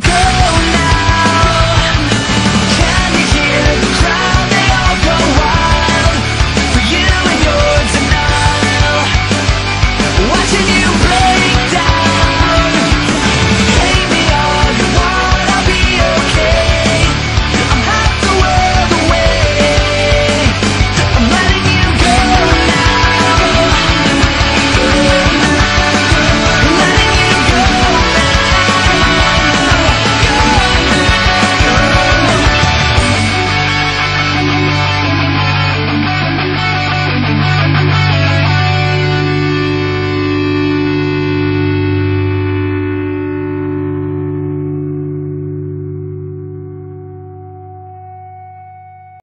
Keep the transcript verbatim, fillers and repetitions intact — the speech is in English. down now.